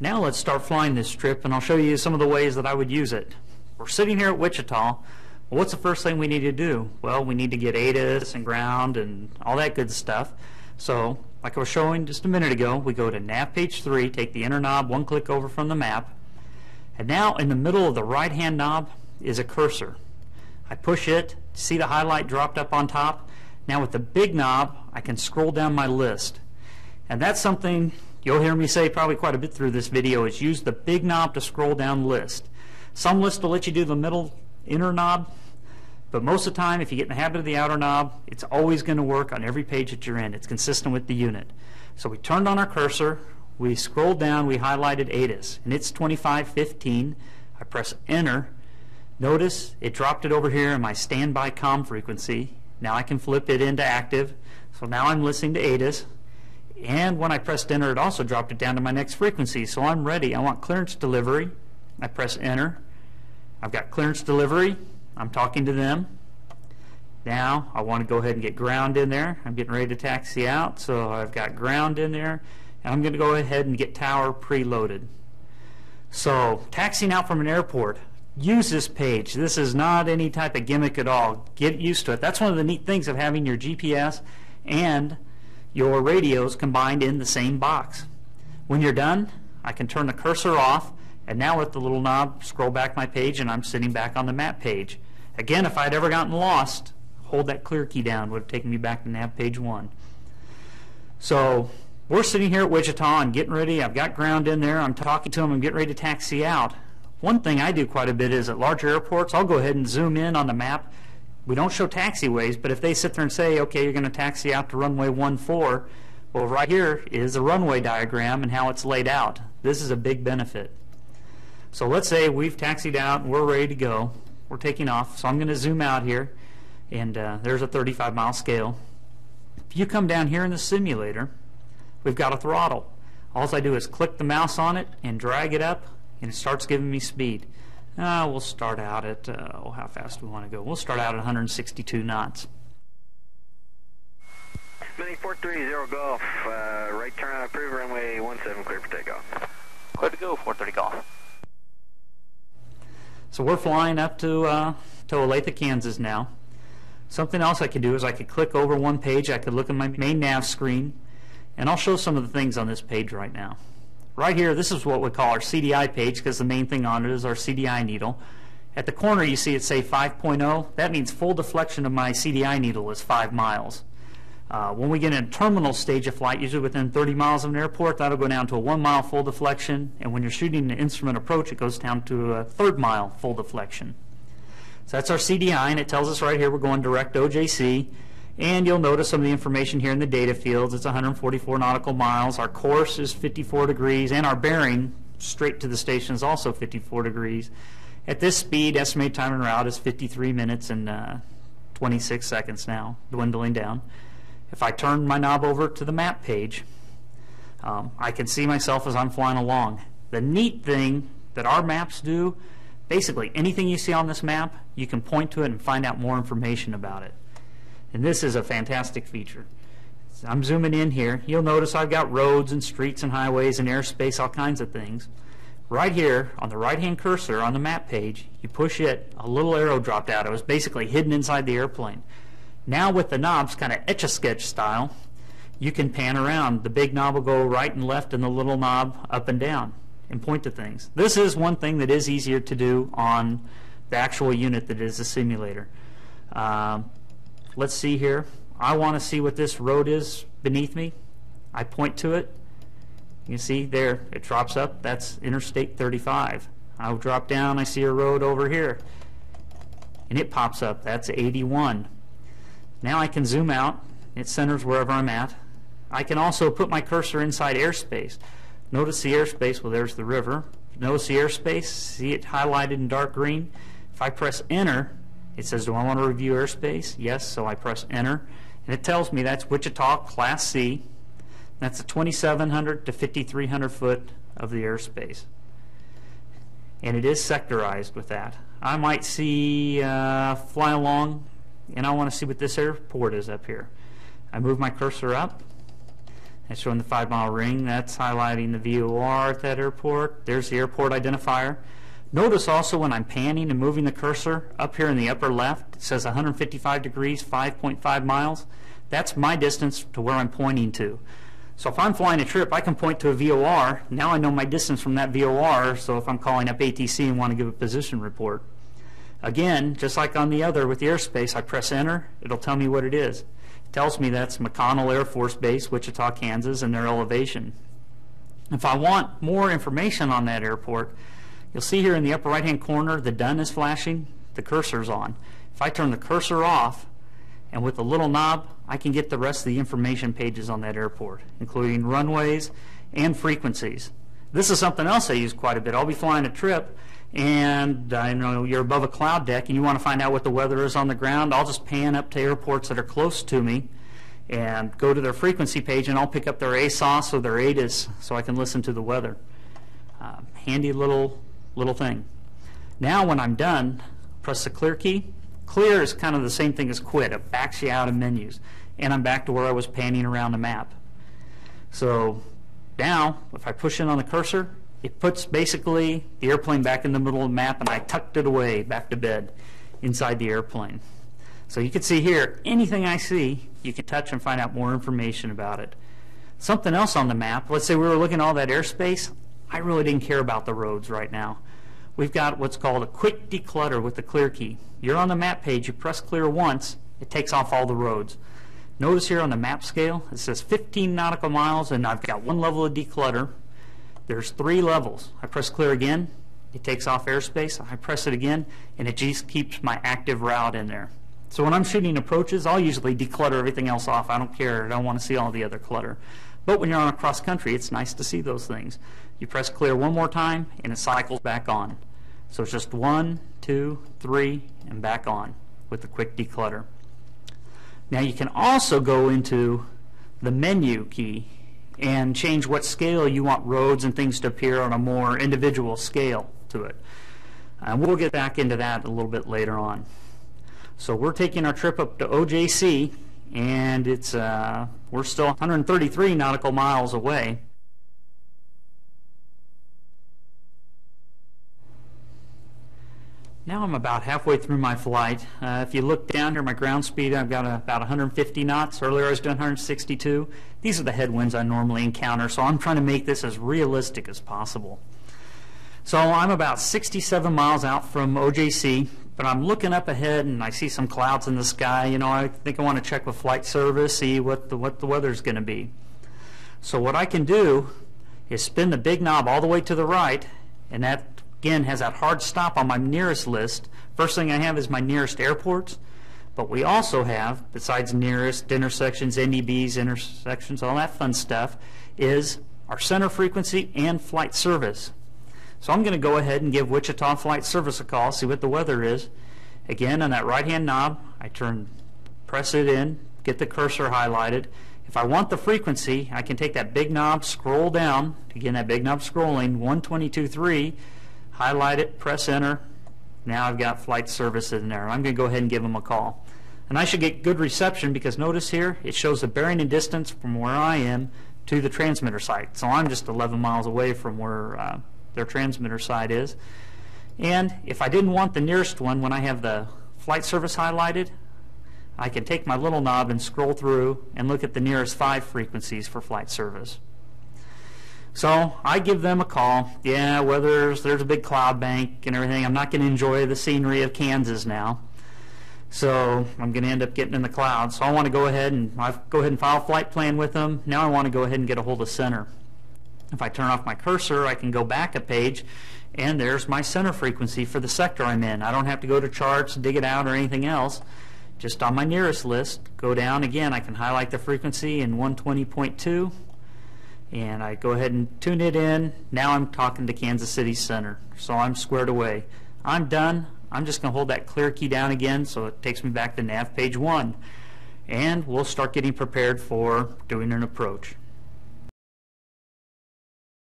Now let's start flying this trip, and I'll show you some of the ways that I would use it. We're sitting here at Wichita. What's the first thing we need to do? Well, we need to get ATIS and ground and all that good stuff. So, like I was showing just a minute ago, we go to nav page 3, take the enter knob one click over from the map, and now in the middle of the right hand knob is a cursor. I push it, see the highlight dropped up on top. Now with the big knob, I can scroll down my list. And that's something you'll hear me say probably quite a bit through this video, is use the big knob to scroll down list. Some lists will let you do the middle inner knob, but most of the time if you get in the habit of the outer knob, it's always going to work on every page that you're in. It's consistent with the unit. So we turned on our cursor, we scrolled down, we highlighted ATIS, and it's 2515. I press enter. Notice it dropped it over here in my standby comm frequency. Now I can flip it into active. So now I'm listening to ATIS. And when I pressed enter, it also dropped it down to my next frequency. So I'm ready. I want clearance delivery. I press enter. I've got clearance delivery. I'm talking to them. Now I want to go ahead and get ground in there. I'm getting ready to taxi out. So I've got ground in there. And I'm going to go ahead and get tower preloaded. So taxiing out from an airport. Use this page. This is not any type of gimmick at all. Get used to it. That's one of the neat things of having your GPS and your radios combined in the same box. When you're done, I can turn the cursor off, and now with the little knob, scroll back my page, and I'm sitting back on the map page. Again, if I'd ever gotten lost, hold that clear key down, would have taken me back to nav page 1. So we're sitting here at Wichita. I'm getting ready. I've got ground in there. I'm talking to them. I'm getting ready to taxi out. One thing I do quite a bit is at larger airports, I'll go ahead and zoom in on the map. We don't show taxiways, but if they sit there and say, okay, you're going to taxi out to runway 14, well, right here is a runway diagram and how it's laid out. This is a big benefit. So let's say we've taxied out and we're ready to go. We're taking off, so I'm going to zoom out here, and there's a 35-mile scale. If you come down here in the simulator, we've got a throttle. All I do is click the mouse on it and drag it up, and it starts giving me speed. We'll start out at, how fast do we want to go? We'll start out at 162 knots. Mini 430 Golf, right turn on approved, runway 17 clear for takeoff. Clear to go, 430 Golf. So we're flying up to Olathe, Kansas now. Something else I could do is I could click over one page, I could look at my main nav screen, and I'll show some of the things on this page right now. Right here, this is what we call our CDI page, because the main thing on it is our CDI needle. At the corner you see it say 5.0. That means full deflection of my CDI needle is 5 miles. When we get in a terminal stage of flight, usually within 30 miles of an airport, that'll go down to a 1 mile full deflection, and when you're shooting an instrument approach, it goes down to a 3rd mile full deflection. So that's our CDI, and it tells us right here we're going direct OJC. And you'll notice some of the information here in the data fields. It's 144 nautical miles. Our course is 54 degrees, and our bearing straight to the station is also 54 degrees. At this speed, estimated time en route is 53 minutes and 26 seconds now, dwindling down. If I turn my knob over to the map page, I can see myself as I'm flying along. The neat thing that our maps do, basically anything you see on this map, you can point to it and find out more information about it. And this is a fantastic feature. So I'm zooming in here. You'll notice I've got roads and streets and highways and airspace, all kinds of things. Right here on the right-hand cursor on the map page, you push it, a little arrow dropped out. It was basically hidden inside the airplane. Now with the knobs, kind of Etch-a-Sketch style, you can pan around. The big knob will go right and left, and the little knob up and down, and point to things. This is one thing that is easier to do on the actual unit that is the simulator. Let's see here. I want to see what this road is beneath me. I point to it. You can see there, it drops up. That's Interstate 35. I'll drop down. I see a road over here. And it pops up. That's 81. Now I can zoom out. It centers wherever I'm at. I can also put my cursor inside airspace. Notice the airspace. Well, there's the river. Notice the airspace. See it highlighted in dark green. If I press enter, it says, do I want to review airspace? Yes, so I press enter, and it tells me that's Wichita Class C. That's the 2,700 to 5,300 foot of the airspace. And it is sectorized with that. I might see fly along, and I want to see what this airport is up here. I move my cursor up, It's showing the 5 mile ring. That's highlighting the VOR at that airport. There's the airport identifier. Notice also when I'm panning and moving the cursor up here in the upper left, it says 155 degrees, 5.5 miles. That's my distance to where I'm pointing to. So if I'm flying a trip, I can point to a VOR. Now I know my distance from that VOR, so if I'm calling up ATC and want to give a position report. Again, just like on the other with the airspace, I press enter, it'll tell me what it is. It tells me that's McConnell Air Force Base, Wichita, Kansas, and their elevation. If I want more information on that airport, you'll see here in the upper right-hand corner, the done is flashing, the cursor's on. If I turn the cursor off, and with the little knob, I can get the rest of the information pages on that airport, including runways and frequencies. This is something else I use quite a bit. I'll be flying a trip, and I know you're above a cloud deck, and you want to find out what the weather is on the ground. I'll just pan up to airports that are close to me and go to their frequency page, and I'll pick up their ASOS or their ATIS so I can listen to the weather. Handy little thing. Now when I'm done, press the clear key. Clear is kind of the same thing as quit. It backs you out of menus, and I'm back to where I was panning around the map. So now if I push in on the cursor, it puts basically the airplane back in the middle of the map, and I tucked it away back to bed inside the airplane. So you can see here, anything I see, you can touch and find out more information about it. Something else on the map, let's say we were looking at all that airspace, I really didn't care about the roads right now. We've got what's called a quick declutter with the clear key. You're on the map page, you press clear once, it takes off all the roads. Notice here on the map scale, it says 15 nautical miles, and I've got one level of declutter. There's 3 levels. I press clear again, it takes off airspace. I press it again, and it just keeps my active route in there. So when I'm shooting approaches, I'll usually declutter everything else off. I don't care. I don't want to see all the other clutter. But when you're on a cross-country, it's nice to see those things. You press clear one more time, and it cycles back on. So it's just 1, 2, 3, and back on with the quick declutter. Now you can also go into the menu key and change what scale you want roads and things to appear on a more individual scale to it. And we'll get back into that a little bit later on. So we're taking our trip up to OJC, and it's we're still 133 nautical miles away. Now I'm about halfway through my flight. If you look down here, my ground speed, I've got about 150 knots. Earlier I was doing 162. These are the headwinds I normally encounter, so I'm trying to make this as realistic as possible. So I'm about 67 miles out from OJC, but I'm looking up ahead and I see some clouds in the sky. You know, I think I want to check with flight service, see what the weather's going to be. So what I can do is spin the big knob all the way to the right, and that again has that hard stop on my nearest list. First thing I have is my nearest airports, but we also have, besides nearest, intersections, NDBs, intersections, all that fun stuff, is our center frequency and flight service. So I'm going to go ahead and give Wichita Flight Service a call, see what the weather is. Again, on that right-hand knob, I press it in, get the cursor highlighted. If I want the frequency, I can take that big knob, scroll down, again that big knob scrolling, 122.3, highlight it, press enter. Now I've got flight service in there. I'm going to go ahead and give them a call. And I should get good reception because notice here, it shows the bearing and distance from where I am to the transmitter site. So I'm just 11 miles away from where their transmitter site is. And if I didn't want the nearest one, when I have the flight service highlighted, I can take my little knob and scroll through and look at the nearest 5 frequencies for flight service. So I give them a call. Yeah, there's a big cloud bank and everything. I'm not going to enjoy the scenery of Kansas now. So I'm going to end up getting in the clouds. So I want to go ahead and file a flight plan with them. Now I want to go ahead and get a hold of center. If I turn off my cursor, I can go back a page, and there's my center frequency for the sector I'm in. I don't have to go to charts, dig it out, or anything else. Just on my nearest list, go down again. I can highlight the frequency in 120.2. And I go ahead and tune it in. Now I'm talking to Kansas City Center, so I'm squared away. I'm done. I'm just going to hold that clear key down again so it takes me back to nav page 1. And we'll start getting prepared for doing an approach.